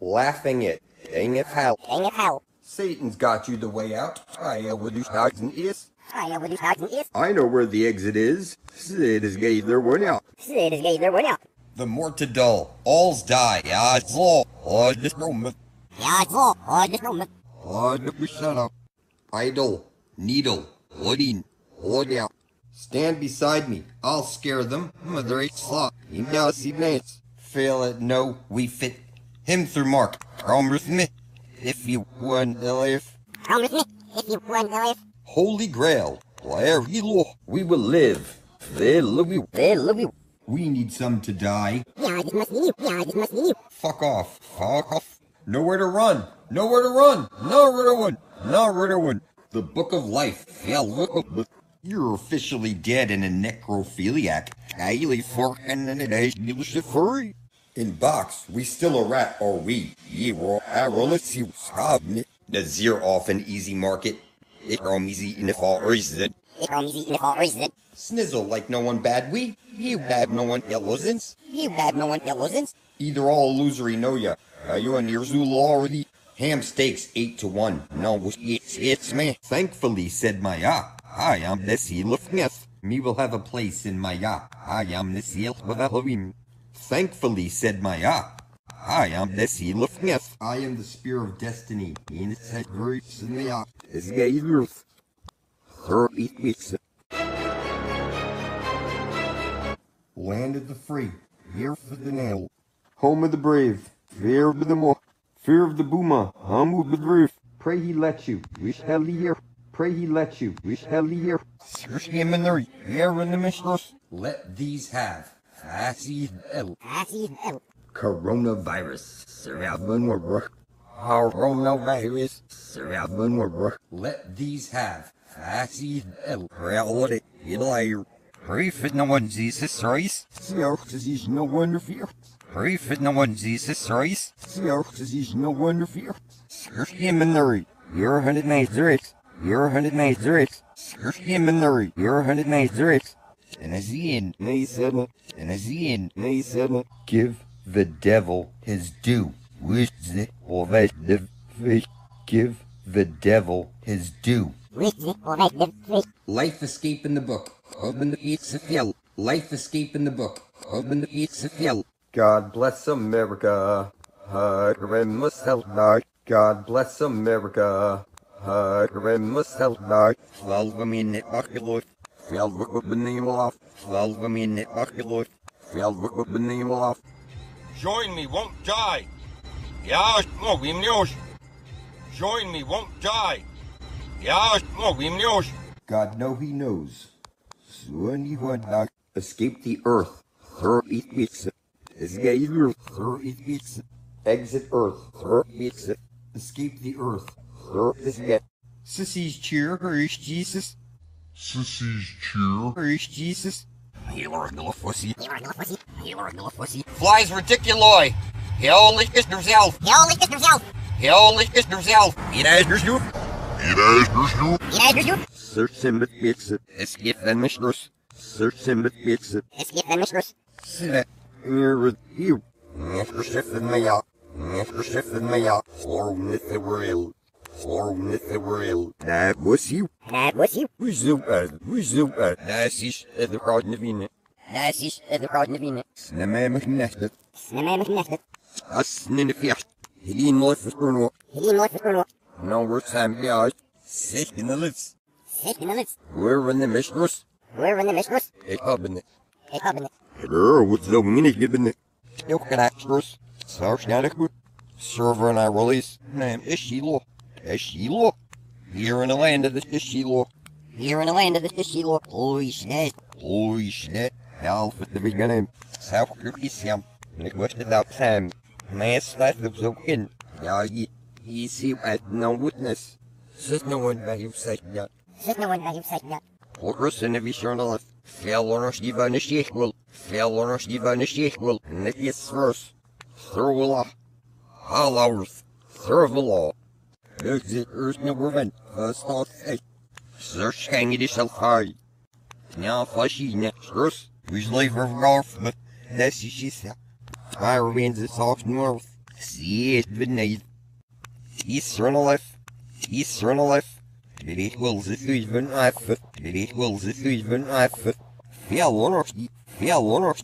Laughing it, dang it hell. Dang it hell. Satan's got you the way out. I know where the exit is. It is gay, there one out. It is gay, there one out. The more to dull, all's die. Odds law, or this moment. Idle, needle, woodin, wood out. Stand beside me, I'll scare them. Mother ain't slot. He does, he dance. Fail it, no, we fit. Him through mark, Romrith. If you won life. If you won life. Holy Grail, where he law. We will live. They love you. They love you. We need some to die. Fuck off. Fuck off. Nowhere to run. Nowhere to run. Nowhere to run. Nowhere to run. The Book of Life. You're officially dead and a necrophiliac. In box, we still a rat, or we? Ye were a rollis, you scob. Nazir off an easy market. It rom easy in the fall reason. Snizzle like no one bad we. You bad no one illusions. Either all illusory know ya. Are you on your zoo law already? Ham steaks 8 to 1. No, it's me. Thankfully said my ah. I am the seal of Neth. Me will have a place in my ah. I am the seal of Elohim. Thankfully said my ah. I am the seal of Neth. I am the spear of destiny. In the roots in the ah. Is Gaylorth. Throw it with. Land of the free, here for the nail. Home of the brave, fear of the more. Fear of the boomer, hum of the roof. Pray he let you, wish hell here. Pray he let you, wish hell here. Search him in the air in the mistress. Let these have, I see hell. Coronavirus, surrounding our work. Coronavirus, surrounding our work. Let these have, I see hell. Reality, liar. Pray fit no one Jesus Christ. Disease no wonder fear. Pray fit no one Jesus Christ. Disease no wonder fear. Search him in the re. You're a 100 miles direct. You're a 100 miles direct. Search him in the re. You're a 100 miles direct. And as he in, nay said it. And as he in, nay said it. Give the devil his due. Wish the or that the fish. Give the devil his due. Wish the or that the fish. Life escape in the book. Open the gates of hell. Life escape in the book. Open the gates of hell. God bless America. God bless America. Join me, won't die. Yash no wimliosh. Join me, won't die. Yash no wimliosh. God know he knows. Escape the earth. Exit earth. Escape the earth. Sissy's cheer, hurrish Jesus. Sissy's cheer, hurrish Jesus. He flies ridiculoi. He only is himself. He has you. Search him with bits. Escape the mistress. Search him with bits. Escape the mistress. Sit here with you. After shifting me out. For with the world. That was you. We zoom at. That's his at the crowd in the Vina. Snamam connected. Us in the fiat. He didn't like the colonel. No, we're time out. Sick in the lips. We're in the mistress. A cabinet. Girl with the mini cabinet. No connectors. Search not a good. Server and I release. Name Ishilo. Here in the land of the Ishilo. Holy snap. Now for the beginning. South Kirkisam. Neglected out time. Mass life of the wind. Now ye. He see at no witness. Says no one by him said that. Horus and every journalist. Fail on us even a sheikh will. Next verse. Thurwallah. Halawrth. Thurwallah. Exit earth no prevent. First off eight. Search hanging itself high. Now flashy next verse. usually from that's just I remains the south north. See it beneath. East run a left, it will the even I fit, it will the even I fit. Fail one or